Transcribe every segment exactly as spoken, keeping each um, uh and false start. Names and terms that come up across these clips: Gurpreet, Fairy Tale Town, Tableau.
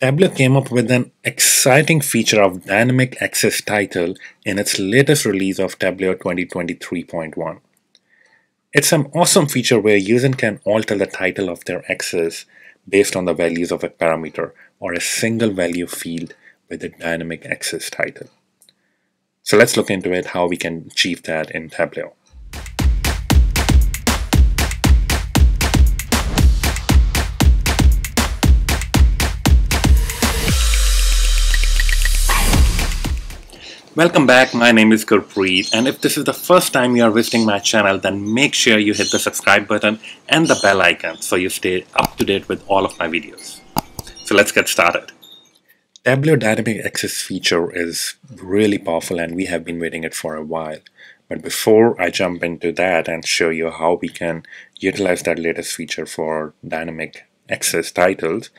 Tableau came up with an exciting feature of dynamic access title in its latest release of Tableau twenty twenty-three point one. It's an awesome feature where a user can alter the title of their access based on the values of a parameter or a single value field with a dynamic access title. So let's look into it, how we can achieve that in Tableau. Welcome back, my name is Gurpreet, and if this is the first time you are visiting my channel, then make sure you hit the subscribe button and the bell icon so you stay up to date with all of my videos. So let's get started. Tableau Dynamic Access feature is really powerful and we have been waiting it for a while. But before I jump into that and show you how we can utilize that latest feature for dynamic access titles,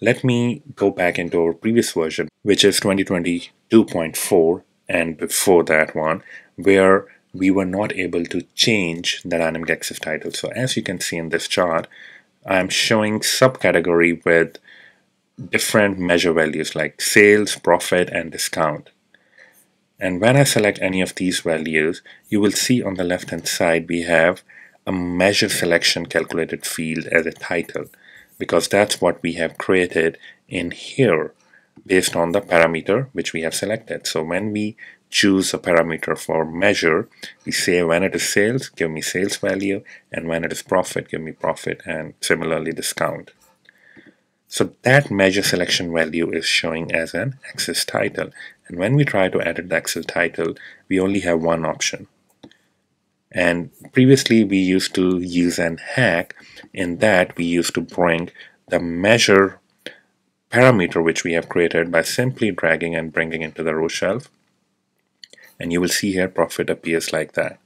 let me go back into our previous version, which is twenty twenty-two point four. And before that one, where we were not able to change the dynamic access title. So as you can see in this chart, I'm showing subcategory with different measure values like sales, profit, and discount. And when I select any of these values, you will see on the left hand side we have a measure selection calculated field as a title, because that's what we have created in here, based on the parameter which we have selected. So when we choose a parameter for measure, we say when it is sales, give me sales value, and when it is profit, give me profit, and similarly discount. So that measure selection value is showing as an access title. And when we try to edit the access title, we only have one option. And previously we used to use an hack in that we used to bring the measure parameter which we have created by simply dragging and bringing into the row shelf, and you will see here profit appears like that.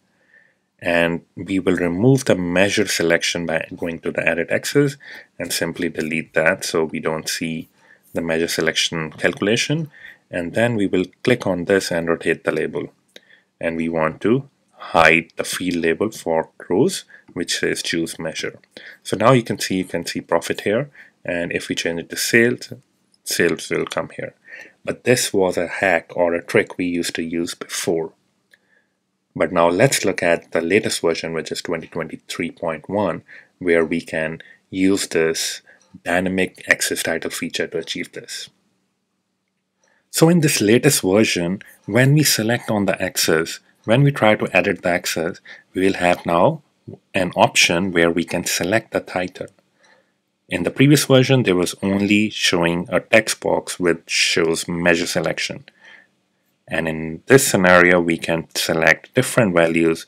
And we will remove the measure selection by going to the edit access and simply delete that, so we don't see the measure selection calculation. And then we will click on this and rotate the label, and we want to hide the field label for rows which says choose measure. So now you can see you can see profit here. And if we change it to sales, sales will come here. But this was a hack or a trick we used to use before. But now let's look at the latest version, which is twenty twenty-three point one, where we can use this dynamic access title feature to achieve this. So in this latest version, when we select on the access, when we try to edit the access, we will have now an option where we can select the title. In the previous version, there was only showing a text box which shows measure selection. And in this scenario, we can select different values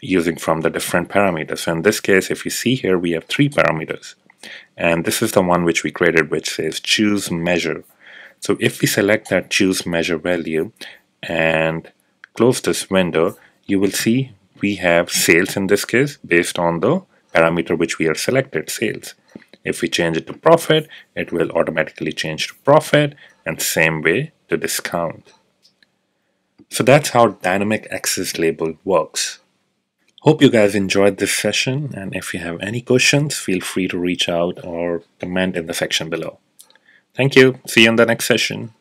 using from the different parameters. So in this case, if you see here, we have three parameters. And this is the one which we created, which says choose measure. So if we select that choose measure value and close this window, you will see we have sales in this case based on the parameter which we have selected, sales. If we change it to profit, it will automatically change to profit, and same way to discount. So that's how dynamic access label works. Hope you guys enjoyed this session, and if you have any questions, feel free to reach out or comment in the section below. Thank you. See you in the next session.